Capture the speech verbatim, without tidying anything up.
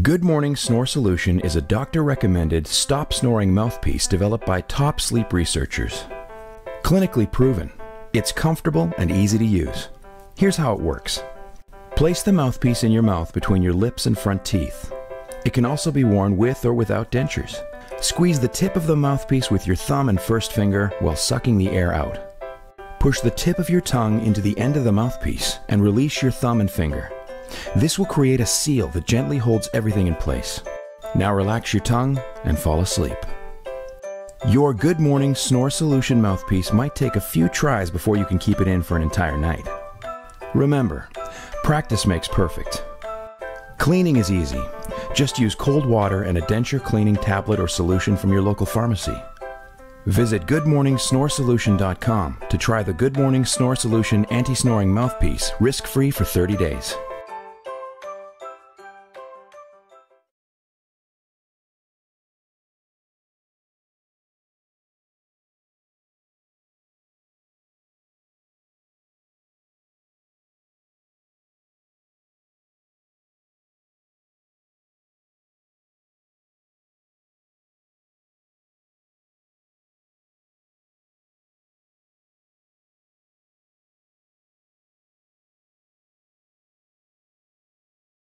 Good Morning Snore Solution is a doctor-recommended stop-snoring mouthpiece developed by top sleep researchers. Clinically proven, it's comfortable and easy to use. Here's how it works. Place the mouthpiece in your mouth between your lips and front teeth. It can also be worn with or without dentures. Squeeze the tip of the mouthpiece with your thumb and first finger while sucking the air out. Push the tip of your tongue into the end of the mouthpiece and release your thumb and finger. This will create a seal that gently holds everything in place. Now relax your tongue and fall asleep. Your Good Morning Snore Solution mouthpiece might take a few tries before you can keep it in for an entire night. Remember, practice makes perfect. Cleaning is easy. Just use cold water and a denture cleaning tablet or solution from your local pharmacy. Visit good morning snore solution dot com to try the Good Morning Snore Solution anti-snoring mouthpiece risk-free for thirty days.